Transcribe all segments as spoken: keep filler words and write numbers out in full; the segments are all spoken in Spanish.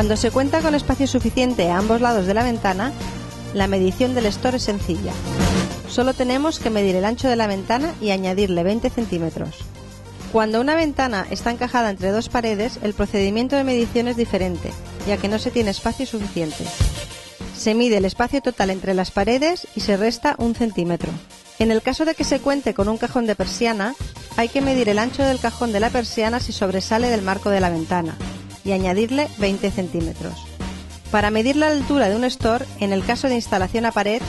Cuando se cuenta con espacio suficiente a ambos lados de la ventana, la medición del estor es sencilla. Solo tenemos que medir el ancho de la ventana y añadirle veinte centímetros. Cuando una ventana está encajada entre dos paredes, el procedimiento de medición es diferente, ya que no se tiene espacio suficiente. Se mide el espacio total entre las paredes y se resta un centímetro. En el caso de que se cuente con un cajón de persiana, hay que medir el ancho del cajón de la persiana si sobresale del marco de la ventana y añadirle veinte centímetros. Para medir la altura de un estor, en el caso de instalación a pared,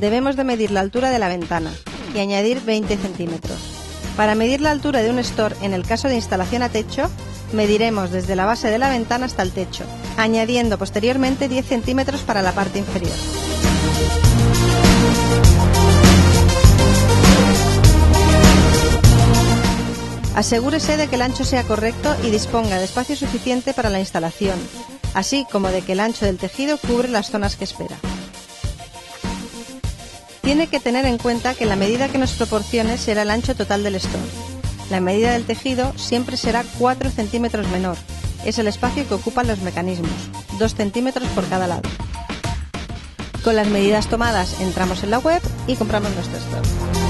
debemos de medir la altura de la ventana y añadir veinte centímetros. Para medir la altura de un estor, en el caso de instalación a techo, mediremos desde la base de la ventana hasta el techo, añadiendo posteriormente diez centímetros para la parte inferior. Asegúrese de que el ancho sea correcto y disponga de espacio suficiente para la instalación, así como de que el ancho del tejido cubre las zonas que espera. Tiene que tener en cuenta que la medida que nos proporcione será el ancho total del estor. La medida del tejido siempre será cuatro centímetros menor, es el espacio que ocupan los mecanismos, dos centímetros por cada lado. Con las medidas tomadas entramos en la web y compramos nuestro estor.